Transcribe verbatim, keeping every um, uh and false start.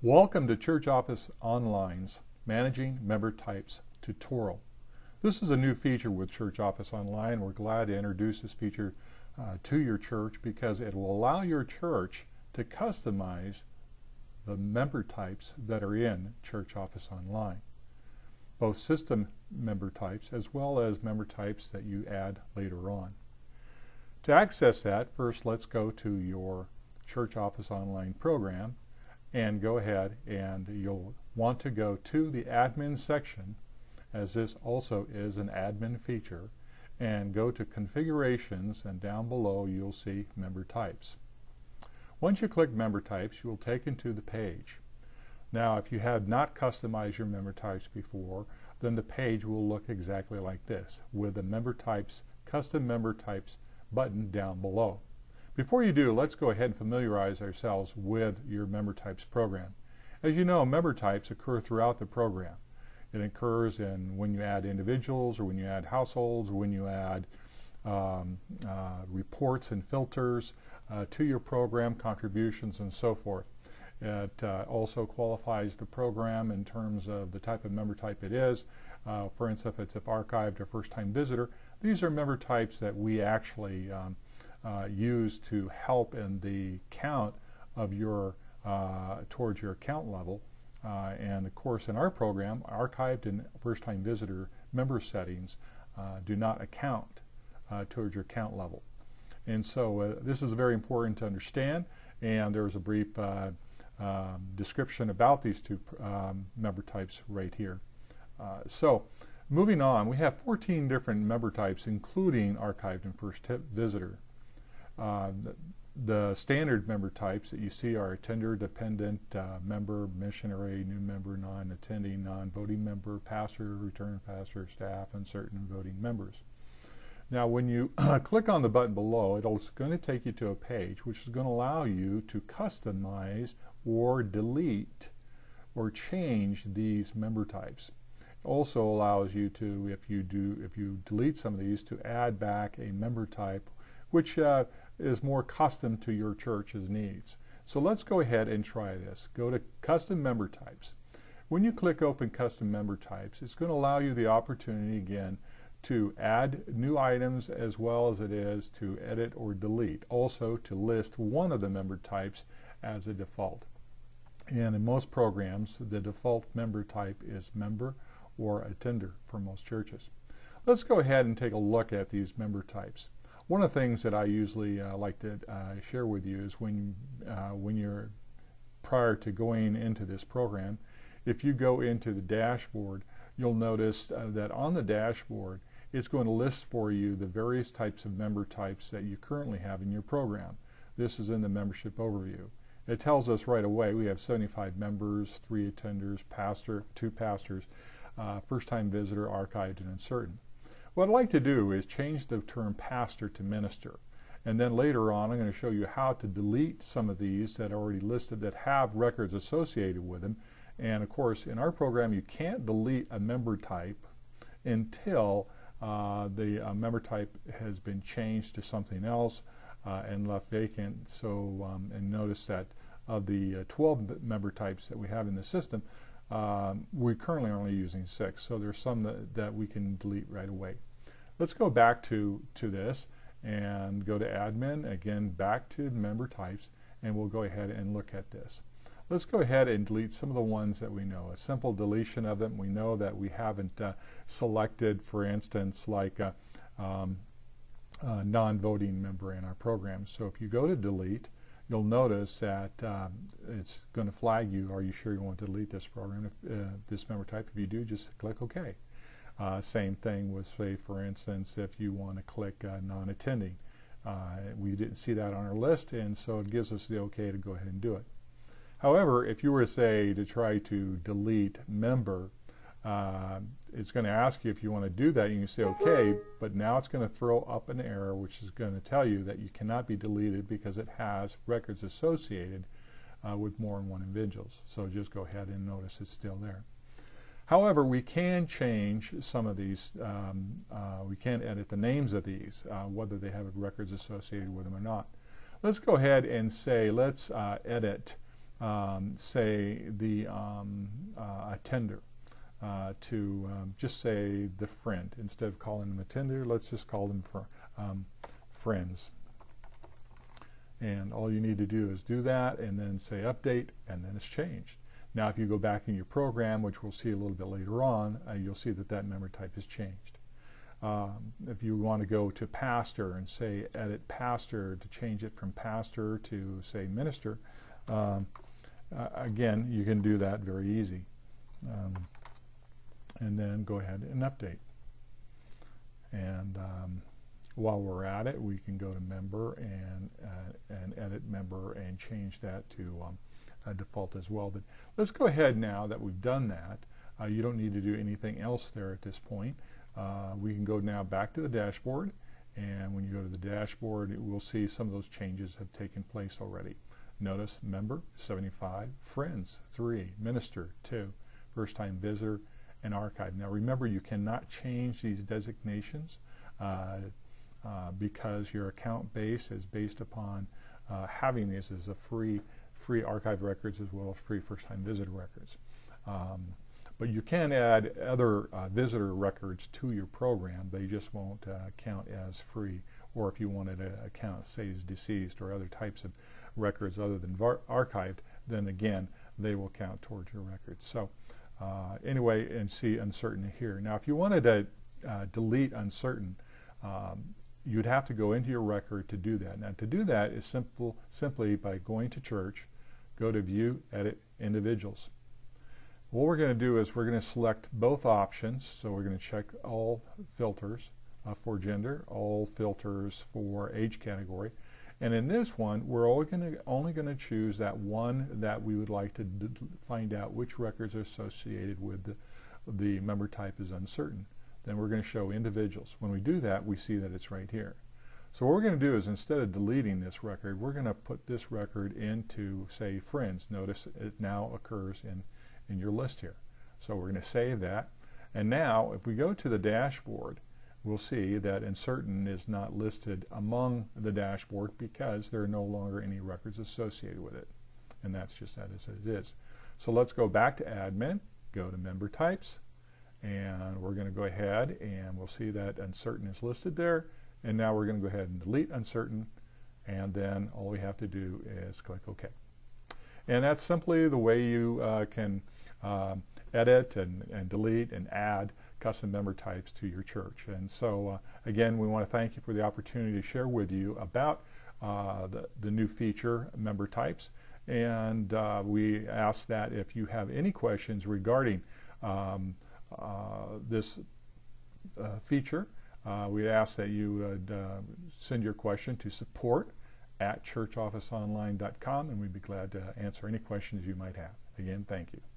Welcome to Church Office Online's Managing Member Types tutorial. This is a new feature with Church Office Online. We're glad to introduce this feature uh, to your church because it will allow your church to customize the member types that are in Church Office Online, both system member types as well as member types that you add later on. To access that, first let's go to your Church Office Online program and go ahead, and you'll want to go to the admin section, as this also is an admin feature, and go to configurations, and down below you'll see member types. Once you click member types, you'll take into the page. Now if you had not customized your member types before, then the page will look exactly like this, with the member types, custom member types button down below. Before you do, let's go ahead and familiarize ourselves with your member types program. As you know, member types occur throughout the program. It occurs in when you add individuals, or when you add households, or when you add um, uh, reports and filters uh, to your program, contributions, and so forth. It uh, also qualifies the program in terms of the type of member type it is. Uh, for instance, if it's archived or first-time visitor, these are member types that we actually um, uh, use to help in the count of your, uh, towards your account level. Uh, and of course in our program, archived and first-time visitor member settings uh, do not account uh, towards your account level. And so uh, this is very important to understand, and there's a brief uh, uh, description about these two um, member types right here. Uh, so moving on, we have fourteen different member types, including archived and first visitor. Uh, The standard member types that you see are attender, dependent, uh, member, missionary, new member, non-attending, non-voting member, pastor, return pastor, staff, and certain voting members. Now when you click on the button below, it's going to take you to a page which is going to allow you to customize or delete or change these member types. It also allows you to, if you do, if you delete some of these, to add back a member type which uh, is more custom to your church's needs. So let's go ahead and try this. Go to Custom Member Types. When you click Open Custom Member Types, it's going to allow you the opportunity again to add new items as well as it is to edit or delete. Also to list one of the member types as a default. And in most programs, the default member type is member or attender for most churches. Let's go ahead and take a look at these member types. One of the things that I usually uh, like to uh, share with you is when, uh, when you're prior to going into this program, if you go into the dashboard, you'll notice uh, that on the dashboard, it's going to list for you the various types of member types that you currently have in your program. This is in the membership overview. It tells us right away we have seventy-five members, three attenders, pastor, two pastors, uh, first-time visitor, archived, and uncertain. What I'd like to do is change the term pastor to minister, and then later on I'm going to show you how to delete some of these that are already listed that have records associated with them. And of course in our program you can't delete a member type until uh, the uh, member type has been changed to something else uh, and left vacant. So um, and notice that of the uh, twelve member types that we have in the system, Um, we're currently only using six, so there's some that, that we can delete right away. Let's go back to, to this and go to admin, again back to member types, and we'll go ahead and look at this. Let's go ahead and delete some of the ones that we know. A simple deletion of them. We know that we haven't uh, selected, for instance, like a, um, a non-voting member in our program. So if you go to delete, you'll notice that um, it's going to flag you, are you sure you want to delete this program, if, uh, this member type? If you do, just click OK. Uh, same thing with, say, for instance, if you want to click uh, non-attending. Uh, we didn't see that on our list, and so it gives us the OK to go ahead and do it. However, if you were, say, to try to delete member, uh, it's going to ask you if you want to do that. You can say OK, but now it's going to throw up an error which is going to tell you that you cannot be deleted because it has records associated uh, with more than one individuals. So just go ahead and notice it's still there. However, we can change some of these. Um, uh, we can edit the names of these, uh, whether they have records associated with them or not. Let's go ahead and say, let's uh, edit, um, say, the um, uh, attender uh, to um, just say the friend. Instead of calling them attender, let's just call them for, um, friends. And all you need to do is do that and then say update, and then it's changed. Now if you go back in your program, which we'll see a little bit later on, uh, you'll see that that member type has changed. Um, if you want to go to pastor and say edit pastor to change it from pastor to say minister, um, uh, again you can do that very easy. Um, and then go ahead and update. And um, while we're at it, we can go to member and, uh, and edit member and change that to um, Uh, default as well. But let's go ahead now that we've done that. Uh, you don't need to do anything else there at this point. Uh, we can go now back to the dashboard, and when you go to the dashboard, it will see some of those changes have taken place already. Notice member seventy-five, friends three, minister two, first time visitor, and archive. Now remember, you cannot change these designations uh, uh, because your account base is based upon uh, having these as a free free archive records as well as free first-time visitor records. Um, but you can add other uh, visitor records to your program. They just won't uh, count as free, or if you wanted to count, say, as deceased or other types of records other than archived, then again, they will count towards your records. So uh, anyway, and see uncertain here. Now, if you wanted to uh, delete uncertain, um, you'd have to go into your record to do that. Now, to do that is simple, simply by going to Church, go to View, Edit, Individuals. What we're going to do is we're going to select both options. So we're going to check all filters uh, for gender, all filters for age category. And in this one, we're only going to, only going to choose that one that we would like to d find out which records are associated with the, the member type is uncertain. Then we're going to show individuals. When we do that, we see that it's right here. So what we're going to do is, instead of deleting this record, we're going to put this record into, say, friends. Notice it now occurs in, in your list here. So we're going to save that. And now, if we go to the dashboard, we'll see that uncertain is not listed among the dashboard because there are no longer any records associated with it. And that's just that as it is. So let's go back to admin, go to member types, and we're going to go ahead and we'll see that uncertain is listed there. And now we're going to go ahead and delete uncertain, and then all we have to do is click OK. And that's simply the way you uh, can uh, edit and, and delete and add custom member types to your church. And so uh, again, we want to thank you for the opportunity to share with you about uh, the, the new feature, member types, and uh, we ask that if you have any questions regarding um, Uh, this uh, feature, uh, we ask that you would, uh, send your question to support at church office online dot com, and we'd be glad to answer any questions you might have. Again, thank you.